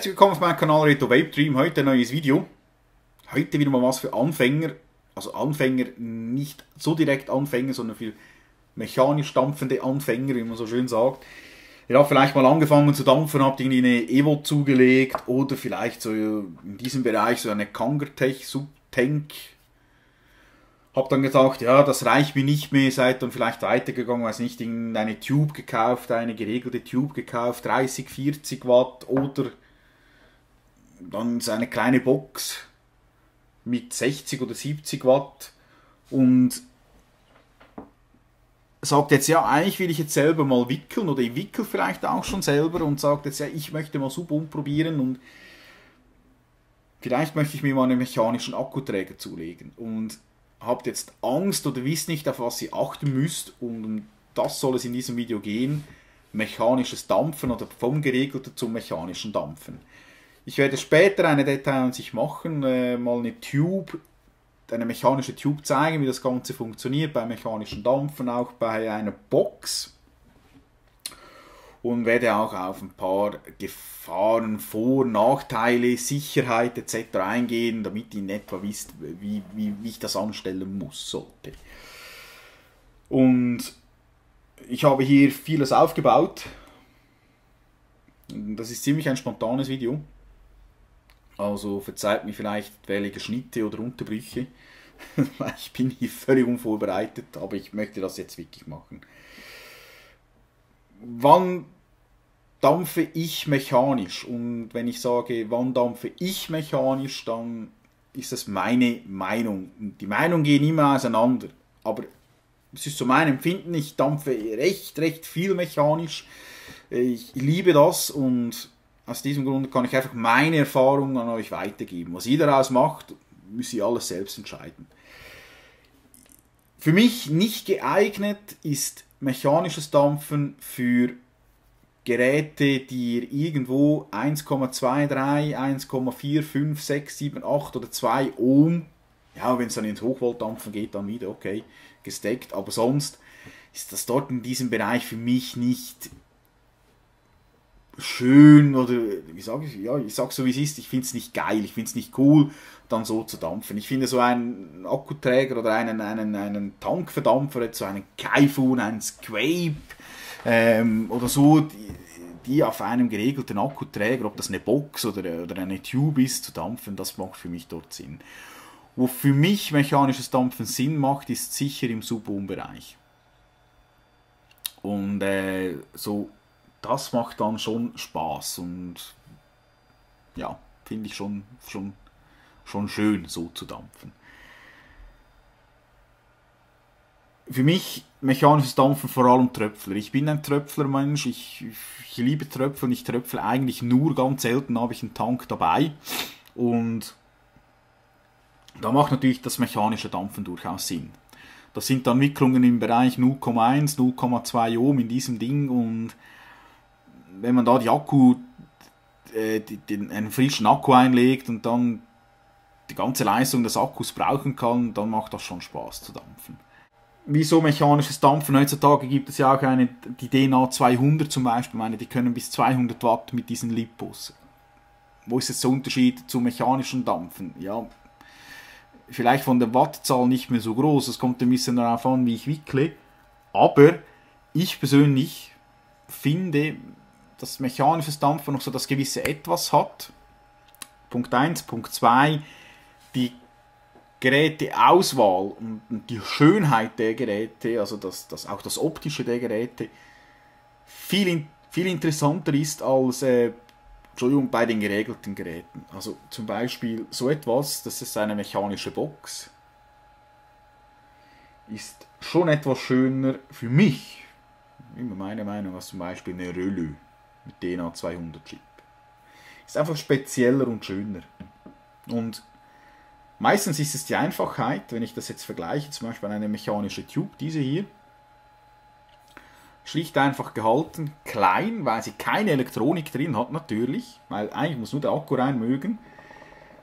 Herzlich willkommen auf meinem Kanal Reto Vapedream, heute ein neues Video. Heute wieder mal was für Anfänger, also Anfänger, nicht so direkt Anfänger, sondern für mechanisch dampfende Anfänger, wie man so schön sagt. Ihr habt vielleicht mal angefangen zu dampfen, habt irgendwie eine Evo zugelegt oder vielleicht so in diesem Bereich so eine Kangatech Subtank. Habt dann gedacht, ja, das reicht mir nicht mehr, seid dann vielleicht weitergegangen, weiß nicht, irgendeine Tube gekauft, eine geregelte Tube gekauft, 30, 40 Watt oder dann so eine kleine Box mit 60 oder 70 Watt und sagt jetzt, ja, eigentlich will ich jetzt selber mal wickeln oder ich wickel vielleicht auch schon selber und sagt jetzt, ja, ich möchte mal super umprobieren und vielleicht möchte ich mir mal einen mechanischen Akkuträger zulegen und habt jetzt Angst oder wisst nicht, auf was ihr achten müsst und um das soll es in diesem Video gehen, mechanisches Dampfen oder vom geregelten zum mechanischen Dampfen. Ich werde später eine Detailansicht machen, mal eine Tube, eine mechanische Tube zeigen, wie das Ganze funktioniert, beim mechanischen Dampfen, auch bei einer Box. Und werde auch auf ein paar Gefahren, Vor-, Nachteile, Sicherheit etc. eingehen, damit ihr in etwa wisst, wie ich das anstellen muss, sollte. Und ich habe hier vieles aufgebaut. Das ist ziemlich ein spontanes Video. Also verzeiht mir vielleicht welche Schnitte oder Unterbrüche. Ich bin hier völlig unvorbereitet, aber ich möchte das jetzt wirklich machen. Wann dampfe ich mechanisch? Und wenn ich sage, wann dampfe ich mechanisch, dann ist das meine Meinung. Die Meinungen gehen immer auseinander. Aber es ist so mein Empfinden, ich dampfe recht viel mechanisch. Ich liebe das und aus diesem Grund kann ich einfach meine Erfahrungen an euch weitergeben. Was ihr daraus macht, müsst ihr alles selbst entscheiden. Für mich nicht geeignet ist mechanisches Dampfen für Geräte, die ihr irgendwo 1,23, 1,4, 5, 6, 7, 8 oder 2 Ohm, ja, wenn es dann ins Hochvoltdampfen geht, dann wieder, okay, gesteckt, aber sonst ist das dort in diesem Bereich für mich nicht schön oder, wie sage ich, ja, ich sage so wie es ist, ich finde es nicht geil, ich finde es nicht cool, dann so zu dampfen. Ich finde so einen Akkuträger oder einen Tankverdampfer, so einen Kaifun, einen Squape oder so, die auf einem geregelten Akkuträger, ob das eine Box oder eine Tube ist, zu dampfen, das macht für mich dort Sinn. Wo für mich mechanisches Dampfen Sinn macht, ist sicher im Sub-Ohm-Bereich. Und so, das macht dann schon Spaß und ja, finde ich schon schön, so zu dampfen. Für mich mechanisches Dampfen vor allem Tröpfler. Ich bin ein Tröpflermensch, ich liebe Tröpfeln, ich tröpfle eigentlich nur, ganz selten habe ich einen Tank dabei und da macht natürlich das mechanische Dampfen durchaus Sinn. Das sind dann Wicklungen im Bereich 0,1, 0,2 Ohm in diesem Ding und wenn man da die Akku, einen frischen Akku einlegt und dann die ganze Leistung des Akkus brauchen kann, dann macht das schon Spaß zu dampfen. Wieso mechanisches Dampfen? Heutzutage gibt es ja auch eine, die DNA 200 zum Beispiel, meine, die können bis 200 Watt mit diesen Lipos. Wo ist jetzt der Unterschied zu mechanischem Dampfen? Ja, vielleicht von der Wattzahl nicht mehr so groß, es kommt ein bisschen darauf an, wie ich wickle, aber ich persönlich finde, dass mechanisches Dampfen noch so das gewisse Etwas hat. Punkt 1, Punkt 2, die Geräteauswahl und die Schönheit der Geräte, also auch das Optische der Geräte, viel interessanter ist als bei den geregelten Geräten. Also zum Beispiel so etwas, das ist eine mechanische Box, ist schon etwas schöner für mich, immer meine Meinung, als zum Beispiel eine Relais mit DNA 200 Chip. Ist einfach spezieller und schöner. Und meistens ist es die Einfachheit, wenn ich das jetzt vergleiche, zum Beispiel eine mechanische Tube, diese hier, schlicht einfach gehalten, klein, weil sie keine Elektronik drin hat natürlich, weil eigentlich muss nur der Akku rein mögen.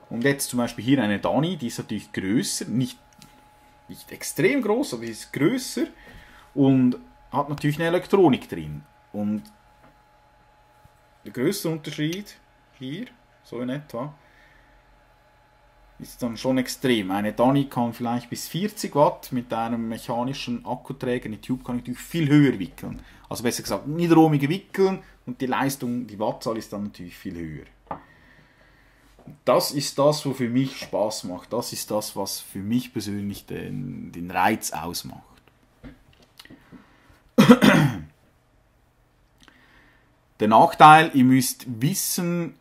Und jetzt zum Beispiel hier eine Dani, die ist natürlich größer, nicht extrem groß, aber sie ist größer und hat natürlich eine Elektronik drin. Und der größte Unterschied hier, so in etwa, ist dann schon extrem. Eine Dani kann vielleicht bis 40 Watt, mit einem mechanischen Akkuträger, eine Tube kann ich natürlich viel höher wickeln. Also besser gesagt, niederohmige wickeln und die Leistung, die Wattzahl ist dann natürlich viel höher. Das ist das, was für mich Spaß macht. Das ist das, was für mich persönlich den Reiz ausmacht. Der Nachteil, ihr müsst wissen,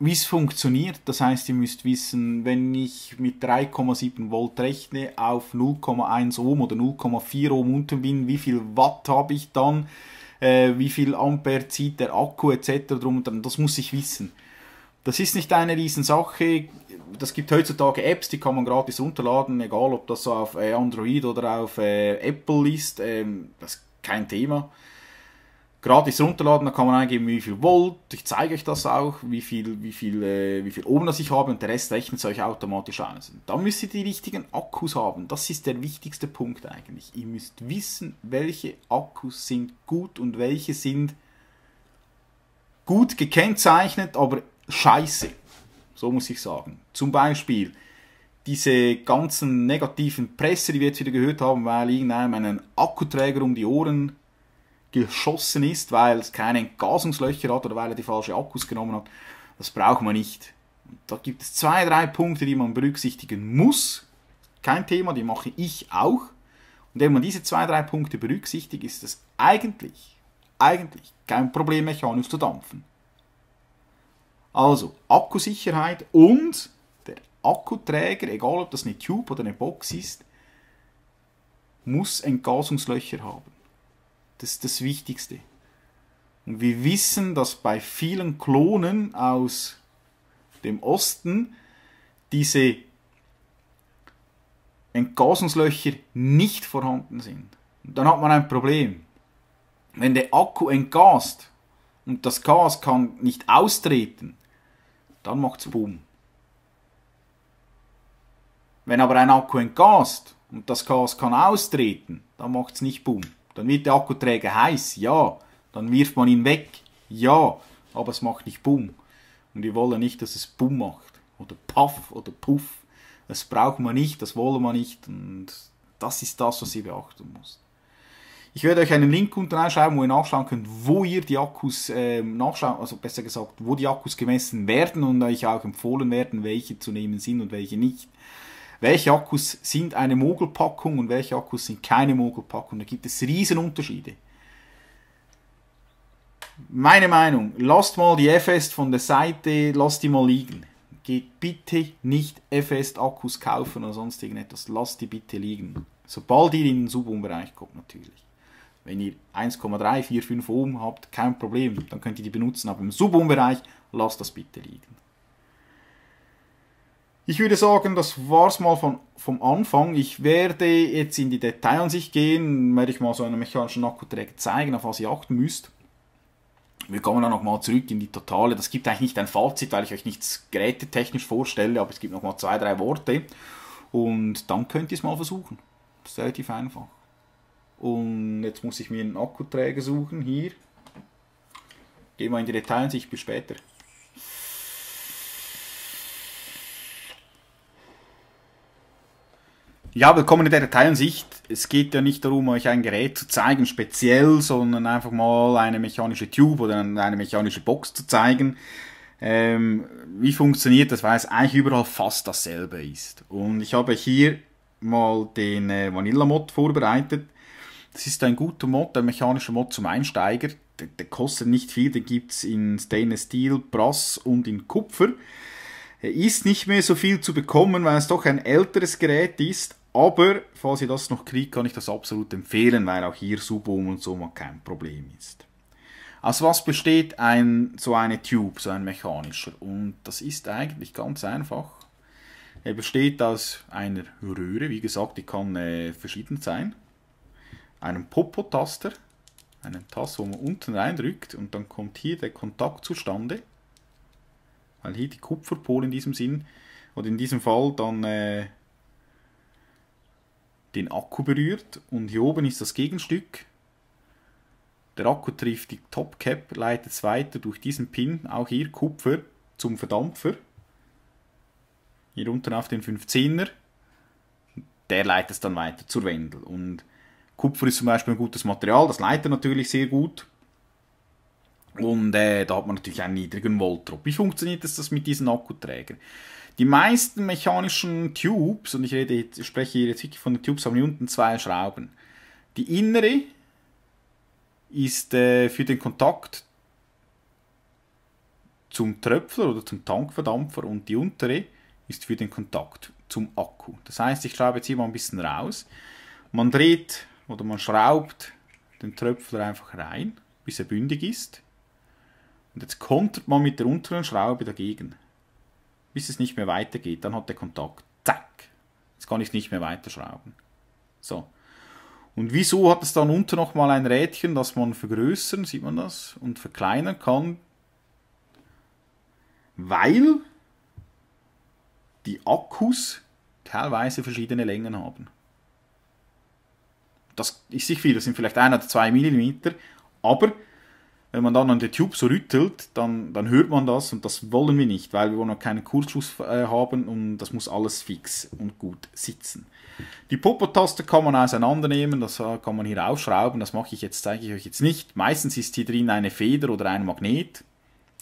wie es funktioniert. Das heißt, ihr müsst wissen, wenn ich mit 3,7 Volt rechne, auf 0,1 Ohm oder 0,4 Ohm unten bin, wie viel Watt habe ich dann, wie viel Ampere zieht der Akku etc. drum und dran. Das muss ich wissen. Das ist nicht eine Riesensache. Das gibt heutzutage Apps, die kann man gratis runterladen, egal ob das auf Android oder auf Apple ist. Das ist kein Thema. Gratis runterladen, da kann man eingeben, wie viel Volt. Ich zeige euch das auch, wie viel Ohm das ich habe, und der Rest rechnet es euch automatisch aus. Da müsst ihr die richtigen Akkus haben. Das ist der wichtigste Punkt eigentlich. Ihr müsst wissen, welche Akkus sind gut und welche sind gut gekennzeichnet, aber scheiße, so muss ich sagen. Zum Beispiel diese ganzen negativen Presse, die wir jetzt wieder gehört haben, weil irgendeinem einen Akkuträger um die Ohren geschossen ist, weil es keine Entgasungslöcher hat oder weil er die falschen Akkus genommen hat. Das braucht man nicht. Und da gibt es 2, 3 Punkte, die man berücksichtigen muss. Kein Thema, die mache ich auch. Und wenn man diese 2, 3 Punkte berücksichtigt, ist das eigentlich kein Problem, mechanisch zu dampfen. Also Akkusicherheit und der Akkuträger, egal ob das eine Tube oder eine Box ist, muss Entgasungslöcher haben. Das ist das Wichtigste. Und wir wissen, dass bei vielen Klonen aus dem Osten diese Entgasungslöcher nicht vorhanden sind. Und dann hat man ein Problem. Wenn der Akku entgast und das Gas kann nicht austreten, dann macht es Boom. Wenn aber ein Akku entgast und das Gas kann austreten, dann macht es nicht Boom. Dann wird der Akkuträger heiß, ja. Dann wirft man ihn weg, ja. Aber es macht nicht Boom. Und wir wollen nicht, dass es Boom macht. Oder Puff oder Puff. Das braucht man nicht, das wollen wir nicht. Und das ist das, was ihr beachten müsst. Ich werde euch einen Link unten reinschreiben, wo ihr nachschauen könnt, wo ihr die Akkus nachschauen, also besser gesagt, wo die Akkus gemessen werden und euch auch empfohlen werden, welche zu nehmen sind und welche nicht. Welche Akkus sind eine Mogelpackung und welche Akkus sind keine Mogelpackung. Da gibt es Riesenunterschiede. Meine Meinung, lasst mal die F-Est von der Seite, lasst die mal liegen. Geht bitte nicht F-Est-Akkus kaufen oder sonst irgendetwas, lasst die bitte liegen. Sobald ihr in den Sub-Ohm-Bereich kommt natürlich. Wenn ihr 1,345 Ohm habt, kein Problem, dann könnt ihr die benutzen, aber im Sub-Ohm-Bereich lasst das bitte liegen. Ich würde sagen, das war's mal vom Anfang. Ich werde jetzt in die Detailansicht gehen, werde ich mal so einen mechanischen Akkuträger zeigen, auf was ihr achten müsst. Wir kommen dann nochmal zurück in die Totale. Das gibt eigentlich nicht ein Fazit, weil ich euch nichts gerätetechnisch vorstelle, aber es gibt nochmal 2, 3 Worte und dann könnt ihr es mal versuchen. Das ist relativ einfach. Und jetzt muss ich mir einen Akkuträger suchen, hier. Gehen wir in die Detailansicht, bis später. Ja, willkommen in der Detailansicht. Es geht ja nicht darum, euch ein Gerät zu zeigen, speziell, sondern einfach mal eine mechanische Tube oder eine mechanische Box zu zeigen. Wie funktioniert das, weil es eigentlich überall fast dasselbe ist. Und ich habe hier mal den Vanilla Mod vorbereitet. Das ist ein guter Mod, ein mechanischer Mod zum Einsteiger. Der kostet nicht viel, den gibt es in Stainless Steel, Brass und in Kupfer. Er ist nicht mehr so viel zu bekommen, weil es doch ein älteres Gerät ist. Aber, falls ihr das noch kriegt, kann ich das absolut empfehlen, weil auch hier Sub-Ohm und so mal kein Problem ist. Aus was besteht so eine Tube, so ein mechanischer? Und das ist eigentlich ganz einfach. Er besteht aus einer Röhre, wie gesagt, die kann verschieden sein. Einen Popo-Taster, einen Taster, wo man unten reindrückt und dann kommt hier der Kontakt zustande, weil hier die Kupferpole in diesem Sinn oder in diesem Fall dann den Akku berührt und hier oben ist das Gegenstück, Der Akku trifft die Topcap, leitet es weiter durch diesen Pin, auch hier Kupfer, zum Verdampfer. Hier unten auf den 15er. Der leitet es dann weiter zur Wendel. Und Kupfer ist zum Beispiel ein gutes Material, das leitet natürlich sehr gut. Und da hat man natürlich einen niedrigen Voltdrop. Wie funktioniert das mit diesen Akkuträgern? Die meisten mechanischen Tubes, und ich spreche hier jetzt wirklich von den Tubes, haben hier unten zwei Schrauben. Die innere ist für den Kontakt zum Tröpfler oder zum Tankverdampfer und die untere ist für den Kontakt zum Akku. Das heißt, ich schraube jetzt hier mal ein bisschen raus. Man dreht oder man schraubt den Tröpfler einfach rein, bis er bündig ist. Und jetzt kontert man mit der unteren Schraube dagegen, bis es nicht mehr weitergeht. Dann hat der Kontakt. Zack! Jetzt kann ich es nicht mehr weiterschrauben. So. Und wieso hat es dann unten nochmal ein Rädchen, das man vergrößern, sieht man das, und verkleinern kann? Weil die Akkus teilweise verschiedene Längen haben. Das ist nicht viel, das sind vielleicht 1 oder 2 Millimeter, aber wenn man dann an der Tube so rüttelt, dann hört man das und das wollen wir nicht, weil wir wollen keinen Kurzschluss haben und das muss alles fix und gut sitzen. Die Popo-Taste kann man auseinandernehmen, das kann man hier aufschrauben, das mache ich jetzt, zeige ich euch jetzt nicht. Meistens ist hier drin eine Feder oder ein Magnet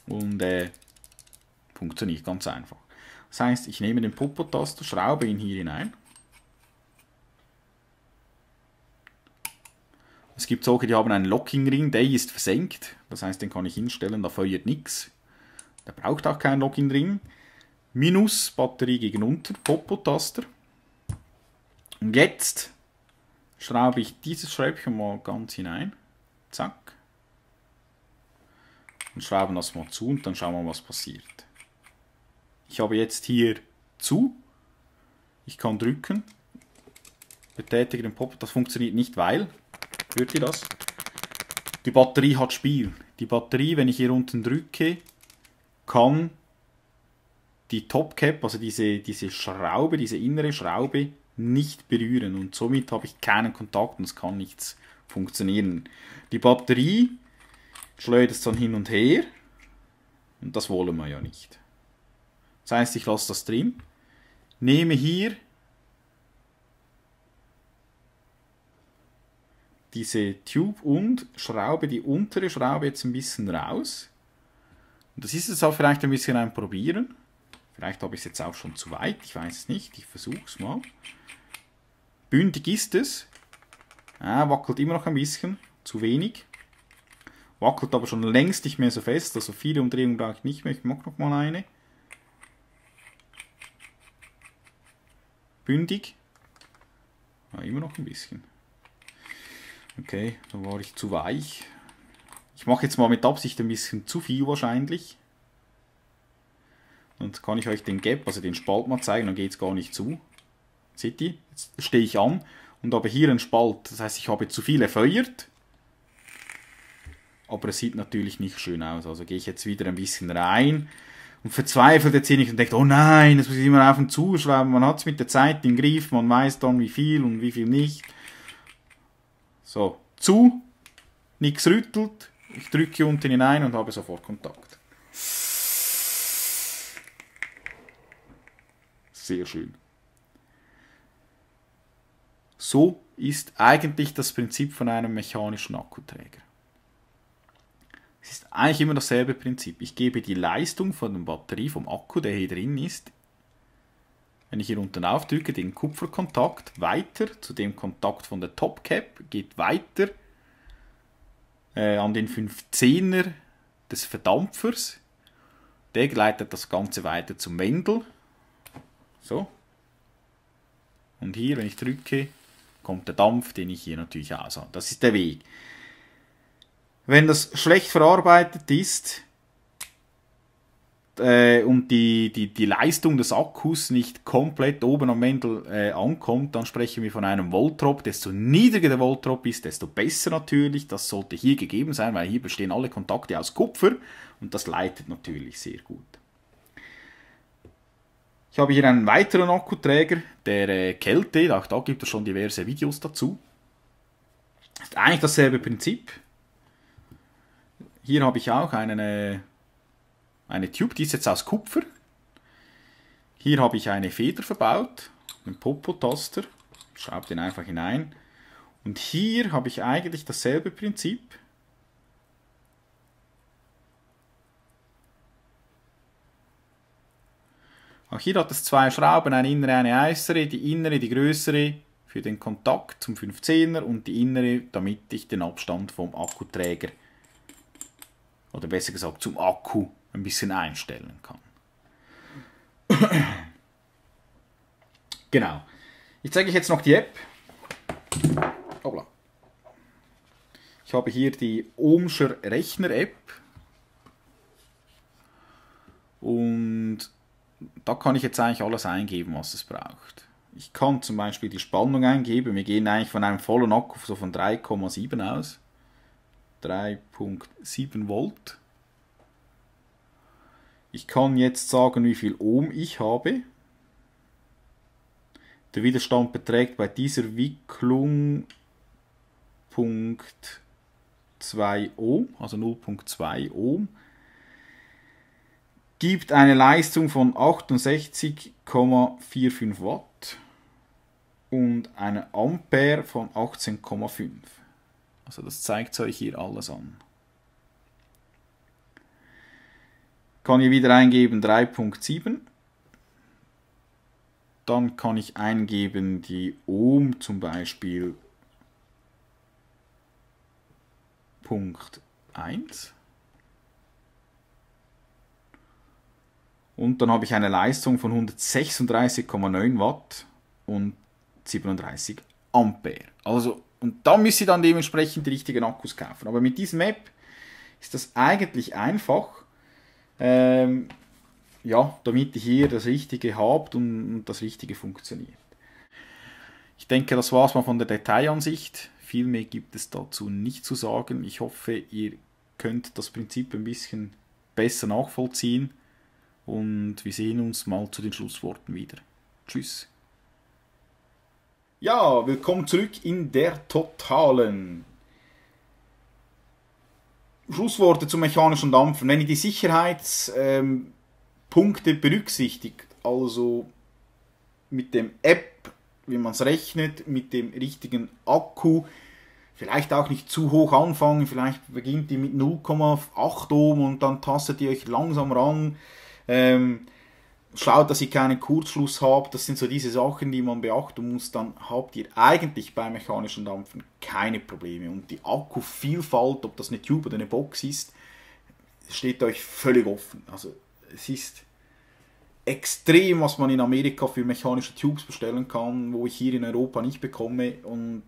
und funktioniert ganz einfach. Das heißt, ich nehme den Popo-Taster, schraube ihn hier hinein. Es gibt solche, die haben einen Locking-Ring, der ist versenkt, das heißt, den kann ich hinstellen, da feuert nichts. Der braucht auch keinen Locking-Ring. Minus, Batterie gegen unter, Popo-Taster. Und jetzt schraube ich dieses Schräubchen mal ganz hinein. Zack. Und schrauben das mal zu und dann schauen wir, was passiert. Ich habe jetzt hier zu. Ich kann drücken. Betätige den Popo, das funktioniert nicht, weil... Hört ihr das? Die Batterie hat Spiel. Die Batterie, wenn ich hier unten drücke, kann die Topcap, also diese Schraube, diese innere Schraube, nicht berühren. Und somit habe ich keinen Kontakt und es kann nichts funktionieren. Die Batterie schleudert es dann hin und her. Und das wollen wir ja nicht. Das heißt, ich lasse das drin, nehme hier diese Tube und schraube die untere Schraube jetzt ein bisschen raus. Und das ist jetzt auch vielleicht ein bisschen ein Probieren. Vielleicht habe ich es jetzt auch schon zu weit, ich weiß es nicht. Ich versuche es mal. Bündig ist es. Wackelt immer noch ein bisschen, zu wenig. Wackelt aber schon längst nicht mehr so fest, also viele Umdrehungen brauche ich nicht mehr. Ich mache nochmal eine. Bündig. Immer noch ein bisschen. Okay, da war ich zu weich. Ich mache jetzt mal mit Absicht ein bisschen zu viel wahrscheinlich. Dann kann ich euch den Gap, also den Spalt mal zeigen, dann geht es gar nicht zu. Seht ihr? Jetzt stehe ich an und habe hier einen Spalt. Das heißt, ich habe zu viel erfeuert. Aber es sieht natürlich nicht schön aus. Also gehe ich jetzt wieder ein bisschen rein. Und verzweifelt jetzt hier nicht und denkt, oh nein, das muss ich immer auf und zu schreiben. Man hat es mit der Zeit im Griff, man weiß dann wie viel und wie viel nicht. So, zu, nichts rüttelt, ich drücke unten hinein und habe sofort Kontakt. Sehr schön. So ist eigentlich das Prinzip von einem mechanischen Akkuträger. Es ist eigentlich immer dasselbe Prinzip. Ich gebe die Leistung von der Batterie, vom Akku, der hier drin ist, wenn ich hier unten aufdrücke, den Kupferkontakt weiter zu dem Kontakt von der Topcap, geht weiter an den 15er des Verdampfers. Der gleitet das Ganze weiter zum Wendel. So. Und hier, wenn ich drücke, kommt der Dampf, den ich hier natürlich aus habe. Das ist der Weg. Wenn das schlecht verarbeitet ist, und die Leistung des Akkus nicht komplett oben am Wendel ankommt, dann sprechen wir von einem Voltdrop. Desto niedriger der Voltdrop ist, desto besser natürlich. Das sollte hier gegeben sein, weil hier bestehen alle Kontakte aus Kupfer und das leitet natürlich sehr gut. Ich habe hier einen weiteren Akkuträger, der Kälte. Auch da gibt es schon diverse Videos dazu. Ist eigentlich dasselbe Prinzip. Hier habe ich auch eine Tube, die ist jetzt aus Kupfer. Hier habe ich eine Feder verbaut, einen Popotaster, schraube den einfach hinein. Und hier habe ich eigentlich dasselbe Prinzip. Auch hier hat es zwei Schrauben, eine innere, eine äußere. Die innere, die größere, für den Kontakt zum 15er und die innere, damit ich den Abstand vom Akkuträger, oder besser gesagt zum Akku, ein bisschen einstellen kann. Genau. Ich zeige euch jetzt noch die App. Hoppla. Ich habe hier die Ohmscher Rechner-App. Und da kann ich jetzt eigentlich alles eingeben, was es braucht. Ich kann zum Beispiel die Spannung eingeben. Wir gehen eigentlich von einem vollen Akku so von 3,7 aus. 3,7 Volt. Ich kann jetzt sagen, wie viel Ohm ich habe. Der Widerstand beträgt bei dieser Wicklung 0,2 Ohm, also 0,2 Ohm. Gibt eine Leistung von 68,45 Watt und eine Ampere von 18,5. Also das zeigt euch hier alles an. Kann hier wieder eingeben 3,7. Dann kann ich eingeben die Ohm zum Beispiel 0,1. Und dann habe ich eine Leistung von 136,9 Watt und 37 Ampere. Also, und da müsst ihr dann dementsprechend die richtigen Akkus kaufen. Aber mit diesem App ist das eigentlich einfach, ja, damit ihr hier das Richtige habt und das Richtige funktioniert. Ich denke, das war es mal von der Detailansicht. Viel mehr gibt es dazu nicht zu sagen. Ich hoffe, ihr könnt das Prinzip ein bisschen besser nachvollziehen. Und wir sehen uns mal zu den Schlussworten wieder. Tschüss. Ja, willkommen zurück in der Totalen. Schlussworte zum mechanischen Dampfen. Wenn ihr die Sicherheitspunkte berücksichtigt, also mit dem App, wie man es rechnet, mit dem richtigen Akku, vielleicht auch nicht zu hoch anfangen, vielleicht beginnt ihr mit 0,8 Ohm und dann tastet ihr euch langsam ran. Schaut, dass ihr keinen Kurzschluss habt, das sind so diese Sachen, die man beachten muss, dann habt ihr eigentlich beim mechanischen Dampfen keine Probleme. Und die Akkuvielfalt, ob das eine Tube oder eine Box ist, steht euch völlig offen. Also es ist extrem, was man in Amerika für mechanische Tubes bestellen kann, wo ich hier in Europa nicht bekomme. Und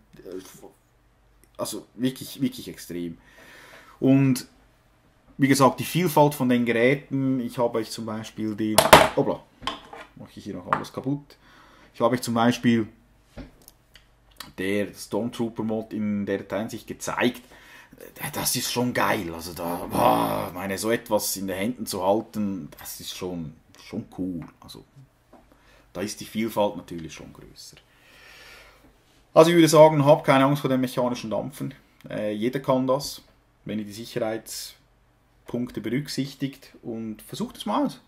also wirklich, wirklich extrem. Und wie gesagt, die Vielfalt von den Geräten, ich habe euch zum Beispiel den, hoppla, mache ich hier noch alles kaputt, ich habe euch zum Beispiel der Stormtrooper Mod in der Einsicht gezeigt, das ist schon geil, also da, wow, meine, so etwas in den Händen zu halten, das ist schon cool, also da ist die Vielfalt natürlich schon größer. Also ich würde sagen, habt keine Angst vor dem mechanischen Dampfen, jeder kann das, wenn ihr die Sicherheitspunkte berücksichtigt und versucht es mal aus.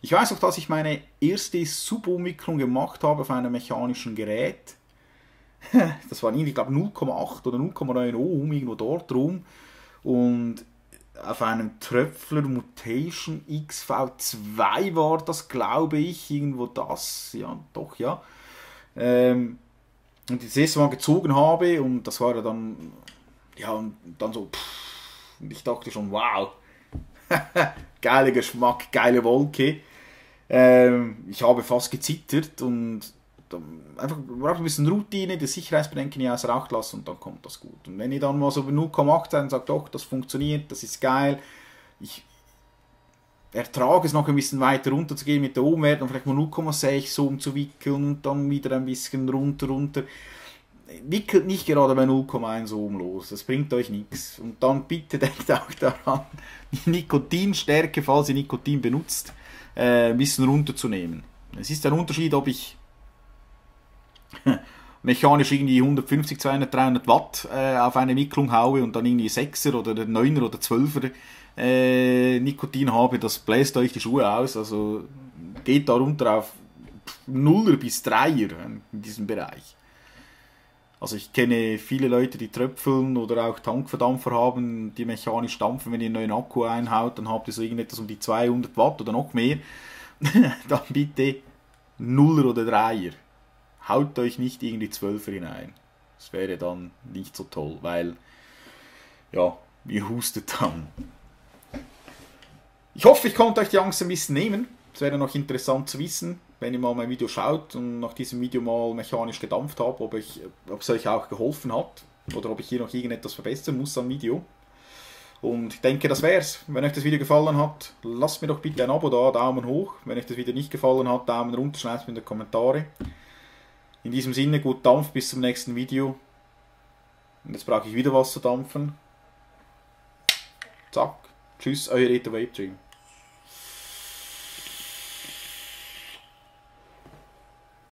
Ich weiß auch, dass ich meine erste Subumwicklung gemacht habe auf einem mechanischen Gerät. Das waren irgendwie, ich glaube, 0,8 oder 0,9 Ohm, irgendwo dort rum. Und auf einem Tröpfler Mutation XV2 war das, glaube ich, irgendwo das. Ja, doch, ja. Und das erste Mal gezogen habe und das war dann, ja, und dann so, pff, und ich dachte schon, wow, geiler Geschmack, geile Wolke. Ich habe fast gezittert und einfach braucht ein bisschen Routine, das Sicherheitsbedenken nicht außer Acht lassen und dann kommt das gut. Und wenn ihr dann mal so bei 0,8 seid und sagt, doch, das funktioniert, das ist geil, ich ertrage es noch ein bisschen weiter runter zu gehen mit der Ohmwert und vielleicht mal 0,6 so umzuwickeln und dann wieder ein bisschen runter. Wickelt nicht gerade bei 0,1 Ohm los, das bringt euch nichts. Und dann bitte denkt auch daran, die Nikotinstärke, falls ihr Nikotin benutzt, ein bisschen runterzunehmen. Es ist ein Unterschied, ob ich mechanisch irgendwie 150, 200, 300 Watt auf eine Wicklung haue und dann irgendwie 6er oder 9er oder 12er Nikotin habe, das bläst euch die Schuhe aus. Also geht darunter auf 0er bis 3er in diesem Bereich. Also ich kenne viele Leute, die tröpfeln oder auch Tankverdampfer haben, die mechanisch dampfen. Wenn ihr einen neuen Akku einhaut, dann habt ihr so irgendetwas um die 200 Watt oder noch mehr. Dann bitte 0er oder 3er. Haut euch nicht irgendwie 12er hinein. Das wäre dann nicht so toll, weil ja, ihr hustet dann. Ich hoffe, ich konnte euch die Angst ein bisschen nehmen. Es wäre noch interessant zu wissen, wenn ihr mal mein Video schaut und nach diesem Video mal mechanisch gedampft habe, ob es euch auch geholfen hat oder ob ich hier noch irgendetwas verbessern muss am Video. Und ich denke, das wär's. Wenn euch das Video gefallen hat, lasst mir doch bitte ein Abo da, Daumen hoch. Wenn euch das Video nicht gefallen hat, Daumen runter, schreibt es mir in die Kommentare. In diesem Sinne, gut Dampf, bis zum nächsten Video. Und jetzt brauche ich wieder was zu dampfen. Zack. Tschüss, euer Reto Vapedream.